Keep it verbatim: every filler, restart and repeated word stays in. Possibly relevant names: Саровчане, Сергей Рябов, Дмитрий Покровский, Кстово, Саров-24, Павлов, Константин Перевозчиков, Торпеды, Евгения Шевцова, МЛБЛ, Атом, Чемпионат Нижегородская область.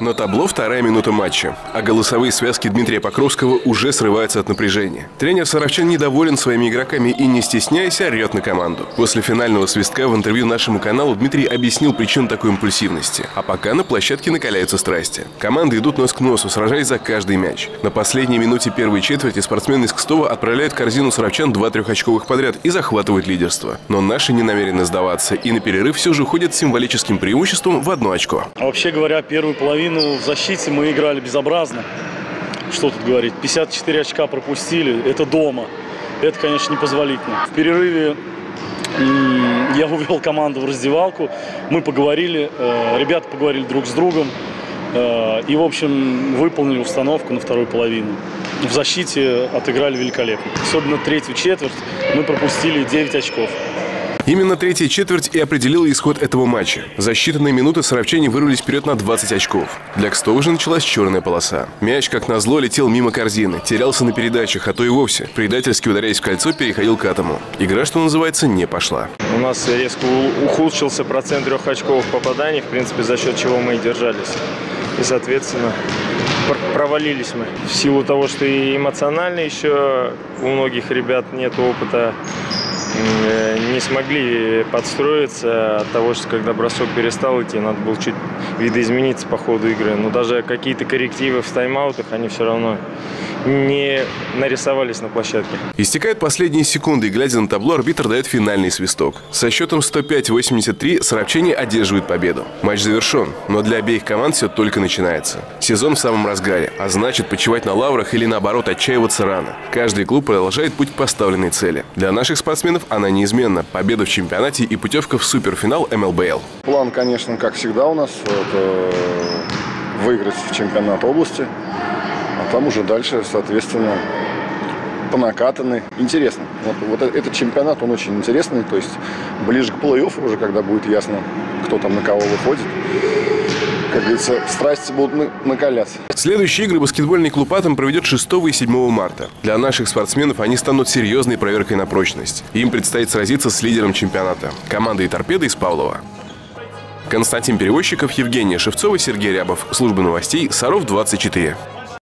На табло вторая минута матча, а голосовые связки Дмитрия Покровского уже срываются от напряжения. Тренер саровчан недоволен своими игроками и, не стесняясь, орет на команду. После финального свистка в интервью нашему каналу Дмитрий объяснил причину такой импульсивности. А пока на площадке накаляются страсти. Команды идут нос к носу, сражаясь за каждый мяч. На последней минуте первой четверти спортсмены из Кстова отправляют в корзину саровчан два трехочковых подряд и захватывают лидерство. Но наши не намерены сдаваться и на перерыв все же уходят с символическим преимуществом в одно очко. Вообще говоря, первую половину в защите мы играли безобразно. Что тут говорить? пятьдесят четыре очка пропустили. Это дома. Это, конечно, непозволительно. В перерыве я увел команду в раздевалку. Мы поговорили. Ребята поговорили друг с другом. И, в общем, выполнили установку на вторую половину. В защите отыграли великолепно. Особенно третью четверть мы пропустили девять очков. Именно третья четверть и определила исход этого матча. За считанные минуты саровчане вырвались вперед на двадцать очков. Для Кстова же началась черная полоса. Мяч, как назло, летел мимо корзины, терялся на передачах, а то и вовсе, предательски ударяясь в кольцо, переходил к Атому. Игра, что называется, не пошла. У нас резко ухудшился процент трех очковых попаданий, в принципе, за счет чего мы и держались. И, соответственно, провалились мы. В силу того, что и эмоционально еще у многих ребят нет опыта, не смогли подстроиться от того, что когда бросок перестал идти, надо было чуть видоизмениться по ходу игры. Но даже какие-то коррективы в тайм-аутах, они все равно не нарисовались на площадке. Истекают последние секунды, и, глядя на табло, арбитр дает финальный свисток. Со счетом сто пять — восемьдесят три саровчане одерживает победу. Матч завершен, но для обеих команд все только начинается. Сезон в самом разгаре, а значит, почивать на лаврах или, наоборот, отчаиваться рано. Каждый клуб продолжает путь к поставленной цели. Для наших спортсменов она неизменна. Победа в чемпионате и путевка в суперфинал эм эл бэ эл. План, конечно, как всегда у нас, это выиграть в чемпионат области. А там уже дальше, соответственно, по накатанной. Интересно. Вот, вот этот чемпионат, он очень интересный. То есть ближе к плей-оффу уже, когда будет ясно, кто там на кого выходит. Как говорится, страсти будут накаляться. Следующие игры баскетбольный клуб «Атом» проведет шестого и седьмого марта. Для наших спортсменов они станут серьезной проверкой на прочность. Им предстоит сразиться с лидером чемпионата – командой «Торпеды» из Павлова. Константин Перевозчиков, Евгения Шевцова, Сергей Рябов. Служба новостей «Саров двадцать четыре».